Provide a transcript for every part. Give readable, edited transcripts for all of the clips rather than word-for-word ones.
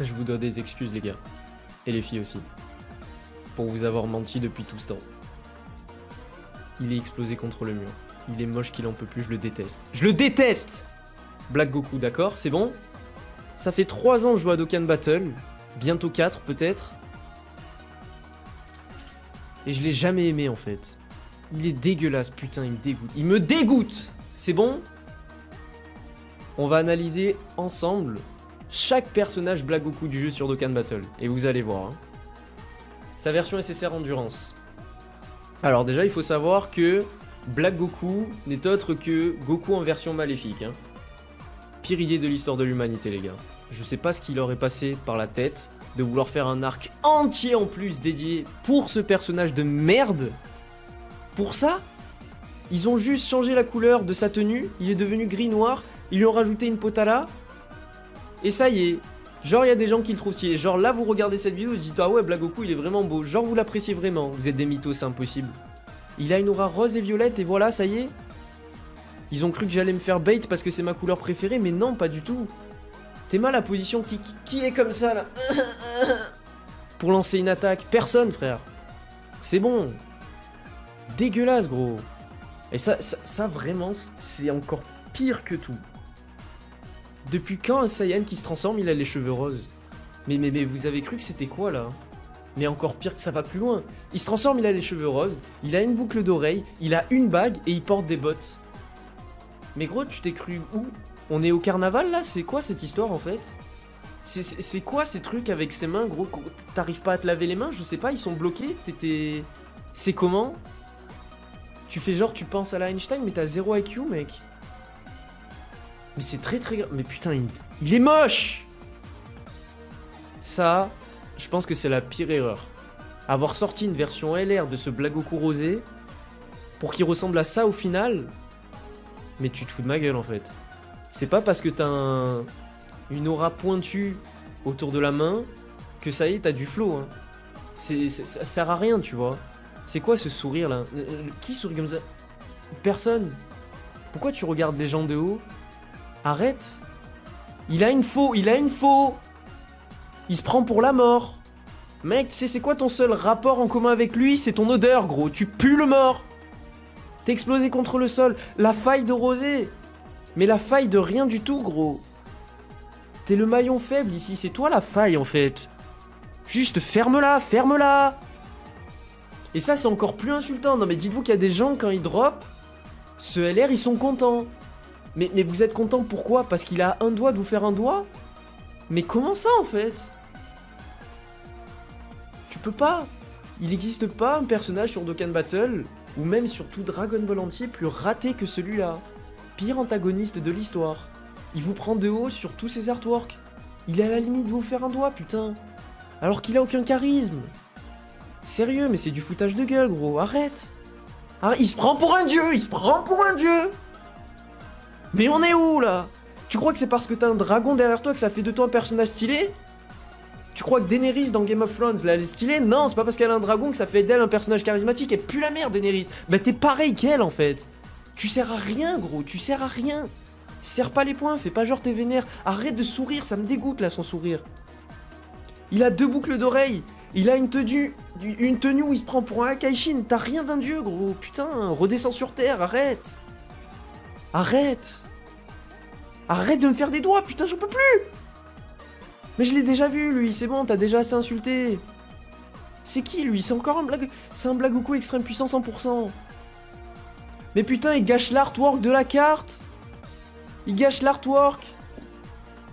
Je vous dois des excuses les gars, et les filles aussi, pour vous avoir menti depuis tout ce temps. Il est explosé contre le mur. Il est moche qu'il en peut plus, je le déteste. Je le déteste! Black Goku, d'accord, c'est bon? Ça fait 3 ans que je joue à Dokkan Battle, bientôt 4 peut-être. Et je l'ai jamais aimé en fait. Il est dégueulasse, putain, il me dégoûte. Il me dégoûte! C'est bon? On va analyser ensemble chaque personnage Black Goku du jeu sur Dokkan Battle. Et vous allez voir. Hein. Sa version SSR Endurance. Alors déjà, il faut savoir que Black Goku n'est autre que Goku en version maléfique. Hein. Pire idée de l'histoire de l'humanité, les gars. Je sais pas ce qui leur est passé par la tête de vouloir faire un arc entier en plus dédié pour ce personnage de merde. Pour ça, ils ont juste changé la couleur de sa tenue. Il est devenu gris-noir. Ils lui ont rajouté une potala. Et ça y est. Genre, il y a des gens qui le trouvent stylé. Genre, là, vous regardez cette vidéo, vous dites « Ah ouais, Black Goku, il est vraiment beau. » Genre, vous l'appréciez vraiment. Vous êtes des mythos, c'est impossible. Il a une aura rose et violette, et voilà, ça y est. Ils ont cru que j'allais me faire bait parce que c'est ma couleur préférée, mais non, pas du tout. T'es mal à position qui est comme ça, là. Pour lancer une attaque, personne, frère. C'est bon. Dégueulasse, gros. Et ça vraiment, c'est encore pire que tout. Depuis quand un Saiyan qui se transforme, il a les cheveux roses? Mais vous avez cru que c'était quoi, là? Mais encore pire que ça va plus loin. Il se transforme, il a les cheveux roses, il a une boucle d'oreille, il a une bague et il porte des bottes. Mais gros, tu t'es cru où? On est au carnaval, là? C'est quoi cette histoire, en fait? C'est quoi ces trucs avec ses mains, gros? T'arrives pas à te laver les mains? Je sais pas, ils sont bloqués? T'étais... C'est comment? Tu fais genre, tu penses à la Einstein, mais t'as 0 IQ, mec. Mais c'est très très grave. Mais putain, il est moche. Ça, je pense que c'est la pire erreur. Avoir sorti une version LR de ce Black Goku rosé pour qu'il ressemble à ça au final. Mais tu te fous de ma gueule en fait. C'est pas parce que t'as une aura pointue autour de la main que ça y est, t'as du flow. Hein. Ça sert à rien, tu vois. C'est quoi ce sourire là? Qui sourit comme ça? Personne. Pourquoi tu regardes les gens de haut? Arrête! Il a une faux! Il se prend pour la mort! Mec, tu sais c'est quoi ton seul rapport en commun avec lui? C'est ton odeur, gros! Tu pues le mort! T'es explosé contre le sol! La faille de rosée! Mais la faille de rien du tout, gros! T'es le maillon faible ici, c'est toi la faille en fait! Juste ferme-la! Ferme-la! Et ça c'est encore plus insultant! Non mais dites-vous qu'il y a des gens quand ils drop, ce LR ils sont contents! Mais vous êtes content pourquoi? Parce qu'il a un doigt de vous faire un doigt? Mais comment ça en fait? Tu peux pas. Il n'existe pas un personnage sur Dokkan Battle, ou même sur tout Dragon Ball entier, plus raté que celui-là. Pire antagoniste de l'histoire. Il vous prend de haut sur tous ses artworks. Il est à la limite de vous faire un doigt, putain. Alors qu'il a aucun charisme. Sérieux, mais c'est du foutage de gueule, gros, arrête. Ah, il se prend pour un dieu. Mais on est où, là? Tu crois que c'est parce que t'as un dragon derrière toi que ça fait de toi un personnage stylé? Tu crois que Daenerys dans Game of Thrones, là, elle est stylée? Non, c'est pas parce qu'elle a un dragon que ça fait d'elle un personnage charismatique. Elle pue la merde, Daenerys. Bah, t'es pareil qu'elle, en fait. Tu sers à rien, gros. Tu sers à rien. Serre pas les poings. Fais pas genre t'es vénère. Arrête de sourire. Ça me dégoûte, là, son sourire. Il a 2 boucles d'oreilles. Il a une tenue où il se prend pour un Akai Shin. T'as rien d'un dieu, gros. Putain, redescends sur terre. Arrête. Arrête! Arrête de me faire des doigts, putain, j'en peux plus! Mais je l'ai déjà vu, lui, c'est bon, t'as déjà assez insulté. C'est qui, lui? C'est encore un blague... C'est un Black Goku extrême puissant 100%. Mais putain, il gâche l'artwork de la carte! Il gâche l'artwork!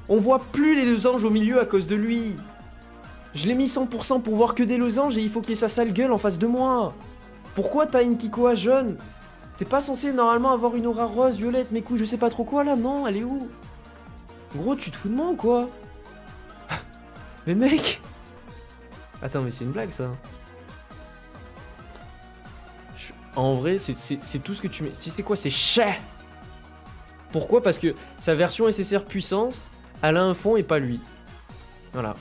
On voit plus les losanges au milieu à cause de lui. Je l'ai mis 100% pour voir que des losanges et il faut qu'il y ait sa sale gueule en face de moi. Pourquoi t'as une Kikoa jaune? T'es pas censé normalement avoir une aura rose, violette, mes couilles, je sais pas trop quoi là, non, elle est où? Gros, tu te fous de moi ou quoi? Mais mec! Attends, mais c'est une blague ça. En vrai, c'est tout ce que tu mets. C'est quoi? C'est chat! Pourquoi? Parce que sa version SSR puissance, elle a un fond et pas lui. Voilà.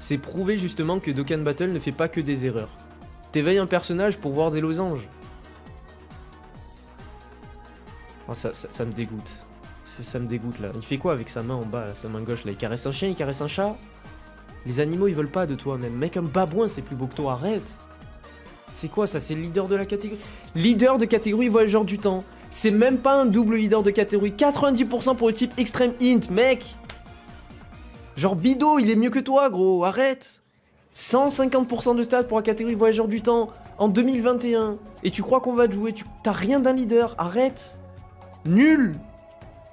C'est prouvé justement que Dokkan Battle ne fait pas que des erreurs. T'éveilles un personnage pour voir des losanges. Oh, ça me dégoûte. Ça me dégoûte là. Il fait quoi avec sa main en bas là? Sa main gauche là? Il caresse un chien, il caresse un chat? Les animaux ils veulent pas de toi même. Mec, un babouin c'est plus beau que toi, arrête. C'est quoi ça? C'est le leader de la catégorie. Leader de catégorie voyageur du temps. C'est même pas un double leader de catégorie. 90% pour le type Extreme Int, mec. Genre Bido, il est mieux que toi, gros, arrête. 150% de stats pour la catégorie voyageur du temps en 2021. Et tu crois qu'on va te jouer? T'as rien d'un leader, arrête. Nul.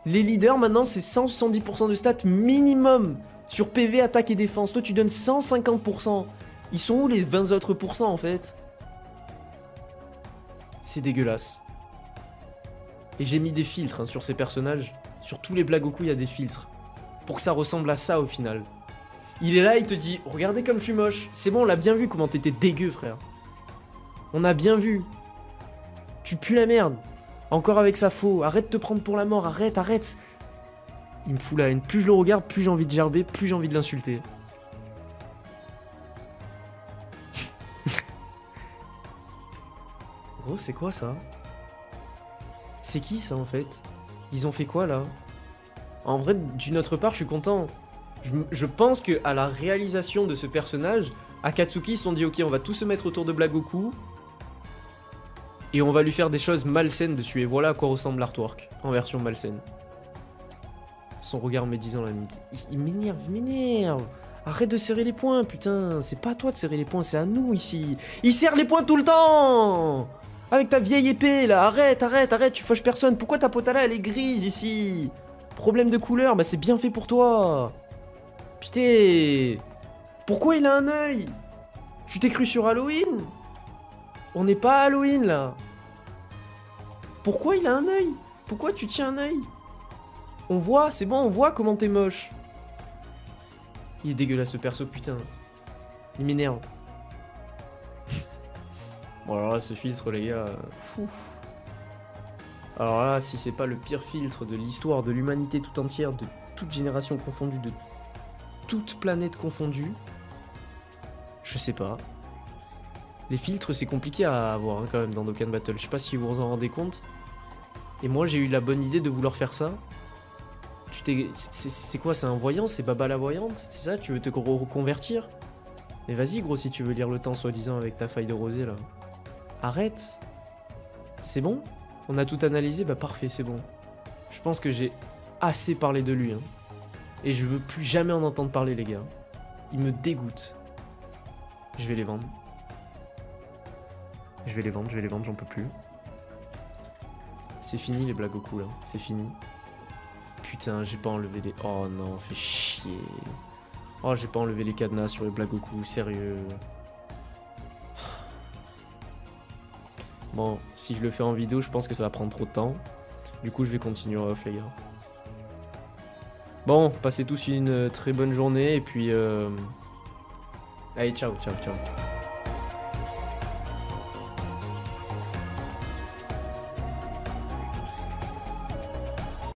Les leaders maintenant c'est 170% de stats minimum sur PV, attaque et défense. Toi tu donnes 150%. Ils sont où les 20 autres % en fait? C'est dégueulasse. Et j'ai mis des filtres hein, sur ces personnages. Sur tous les Black Goku, il y a des filtres. Pour que ça ressemble à ça au final. Il est là, il te dit, regardez comme je suis moche. C'est bon, on l'a bien vu comment t'étais dégueu, frère. On a bien vu. Tu pues la merde. Encore avec sa faux. Arrête de te prendre pour la mort. Arrête, arrête. Il me fout la haine. Plus je le regarde, plus j'ai envie de gerber, plus j'ai envie de l'insulter. Gros, c'est quoi ça? C'est qui ça en fait? Ils ont fait quoi là? En vrai, d'une autre part, je suis content. Je pense que à la réalisation de ce personnage, Akatsuki se sont dit ok, on va tous se mettre autour de Black Goku et on va lui faire des choses malsaines dessus. Et voilà à quoi ressemble l'artwork en version malsaine. Son regard médisant la limite. Il m'énerve, il m'énerve. Arrête de serrer les poings, putain. C'est pas à toi de serrer les poings, c'est à nous ici. Il serre les poings tout le temps. Avec ta vieille épée là, arrête, arrête, arrête, tu fâches personne. Pourquoi ta potala elle est grise ici? Problème de couleur, bah c'est bien fait pour toi. Putain. Pourquoi il a un œil? Tu t'es cru sur Halloween? On n'est pas à Halloween là. Pourquoi il a un œil? Pourquoi tu tiens un œil? On voit, c'est bon, on voit comment t'es moche. Il est dégueulasse ce perso, putain. Il m'énerve. Bon alors là, ce filtre, les gars... Fou. Alors là, si c'est pas le pire filtre de l'histoire, de l'humanité tout entière, de toute génération confondue, de toute planète confondue, je sais pas. Les filtres, c'est compliqué à avoir hein, quand même dans Dokkan Battle. Je sais pas si vous vous en rendez compte. Et moi, j'ai eu la bonne idée de vouloir faire ça. C'est quoi, c'est un voyant? C'est Baba la voyante? C'est ça? Tu veux te reconvertir? Mais vas-y, gros, si tu veux lire le temps, soi-disant, avec ta faille de rosée, là. Arrête. C'est bon? On a tout analysé? Bah parfait, c'est bon. Je pense que j'ai assez parlé de lui. Hein. Et je veux plus jamais en entendre parler, les gars. Il me dégoûte. Je vais les vendre. Je vais les vendre, je vais les vendre, j'en peux plus. C'est fini, les Black Goku, là. C'est fini. Putain, j'ai pas enlevé les... Oh non, fais chier. Oh, j'ai pas enlevé les cadenas sur les Black Goku, sérieux. Bon, si je le fais en vidéo, je pense que ça va prendre trop de temps. Du coup, je vais continuer off, les gars. Bon, passez tous une très bonne journée, et puis... Allez, ciao, ciao, ciao.